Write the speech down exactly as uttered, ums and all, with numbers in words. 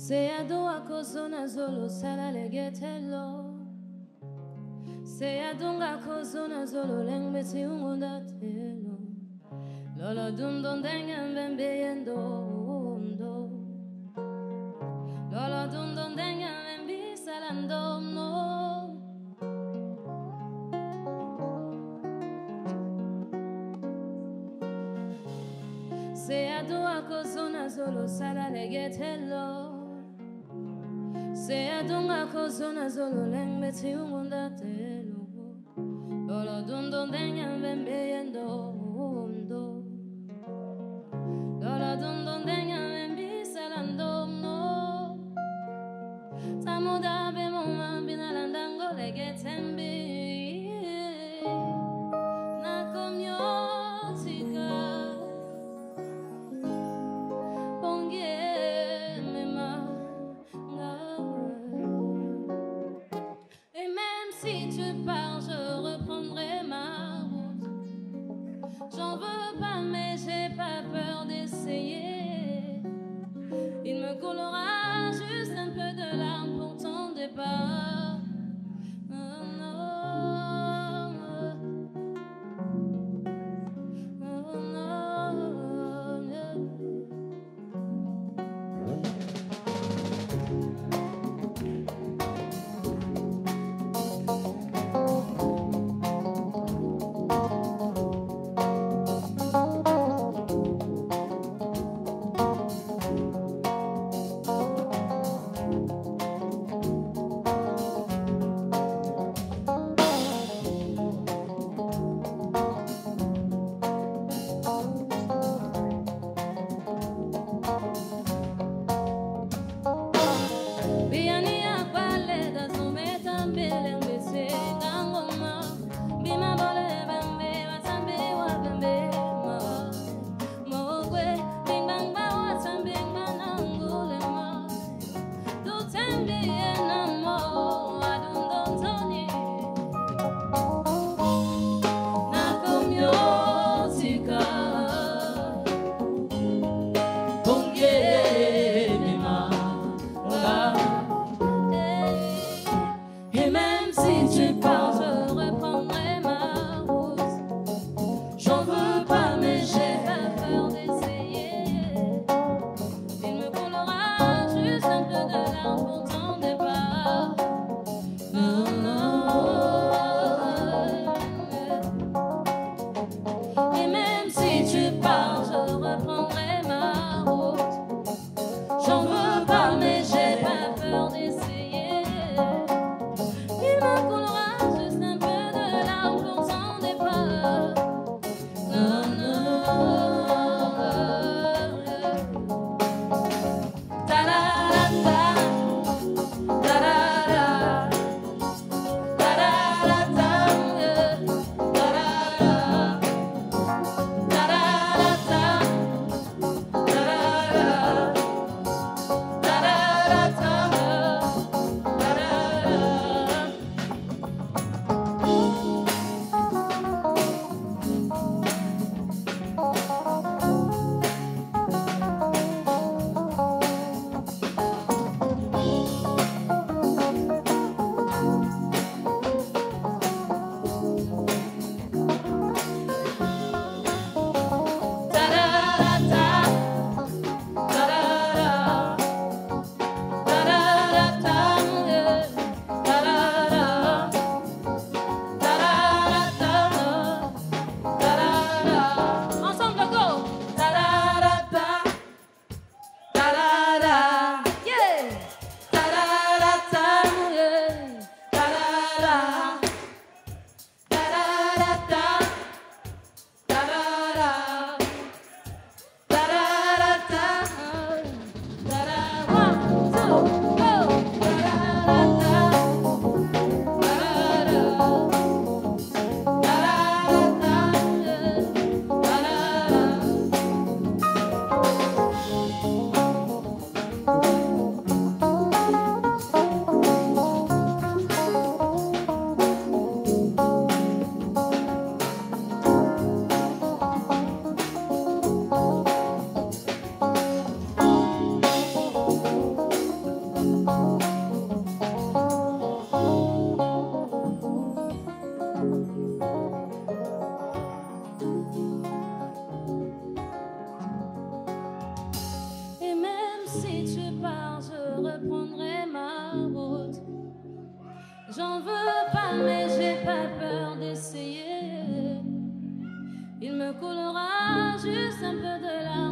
Se adua kozona zolo salale getelo. Se adunga kozona zolo lengbeti ungundatelo. Lolo dum don dengan ben beyendo undo. Lolo dum don dengan ben bisalando no. Se adua kozona zolo salale getelo. Se adunga kozona zolo lengbeti ungundatelo. Lolo dum don dengan ben beyendo undo. Lolo dum dum denga ben bisalandom no. Samuda be mama binalandango legetembi. Na komyotika ponge mema ngawe. Et même si tu pars, je reprendrai ma route. J'en veux pas, mais j'ai pas peur des. Il me coulera juste un peu de larmes pour ton départ. Oh, no. Oh, no. Yeah. reprendrai ma route. J'en veux pas, mais j'ai pas peur d'essayer. Il me coulera juste un peu de larmes.